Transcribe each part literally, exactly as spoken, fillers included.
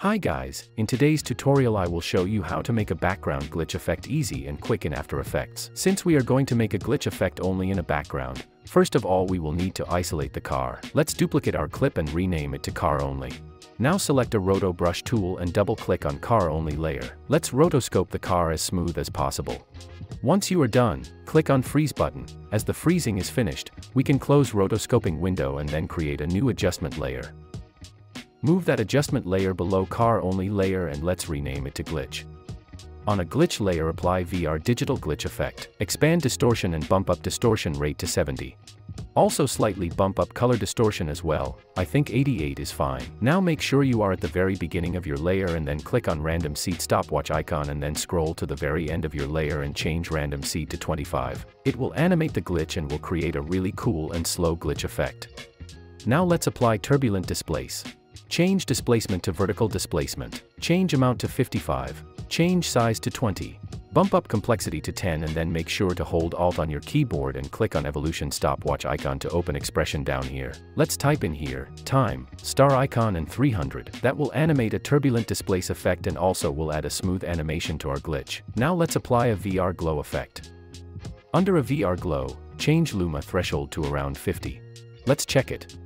Hi guys, in today's tutorial I will show you how to make a background glitch effect easy and quick in After Effects. Since we are going to make a glitch effect only in a background, first of all we will need to isolate the car. Let's duplicate our clip and rename it to car only. Now select a Roto Brush tool and double click on car only layer. Let's rotoscope the car as smooth as possible. Once you are done, click on freeze button. As the freezing is finished, we can close rotoscoping window and then create a new adjustment layer. Move that adjustment layer below car only layer and let's rename it to glitch. On a glitch layer apply V R digital glitch effect. Expand distortion and bump up distortion rate to seventy. Also slightly bump up color distortion as well, I think eighty-eight is fine. Now make sure you are at the very beginning of your layer and then click on random seed stopwatch icon and then scroll to the very end of your layer and change random seed to twenty-five. It will animate the glitch and will create a really cool and slow glitch effect. Now let's apply turbulent displace. Change displacement to vertical displacement. Change amount to fifty-five. Change size to twenty. Bump up complexity to ten and then make sure to hold Alt on your keyboard and click on evolution stopwatch icon to open expression down here. Let's type in here, time, star icon and three hundred. That will animate a turbulent displace effect and also will add a smooth animation to our glitch. Now let's apply a V R glow effect. Under a V R glow, change luma threshold to around fifty. Let's check it.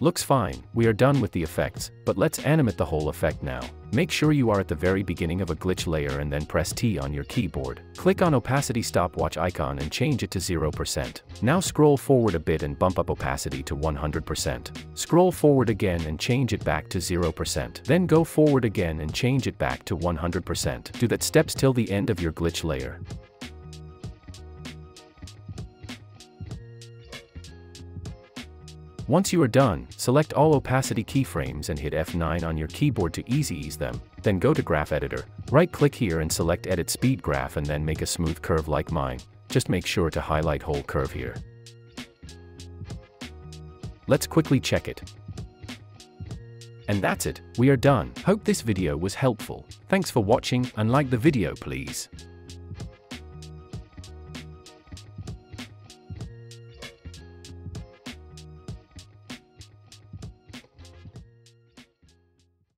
Looks fine, we are done with the effects, but let's animate the whole effect now. Make sure you are at the very beginning of a glitch layer and then press T on your keyboard. Click on opacity stopwatch icon and change it to zero percent. Now scroll forward a bit and bump up opacity to one hundred percent. Scroll forward again and change it back to zero percent. Then go forward again and change it back to one hundred percent. Do that steps till the end of your glitch layer. Once you are done, select all opacity keyframes and hit F nine on your keyboard to easy ease them, then go to graph editor, right click here and select edit speed graph and then make a smooth curve like mine, just make sure to highlight whole curve here. Let's quickly check it. And that's it, we are done. Hope this video was helpful. Thanks for watching and like the video please.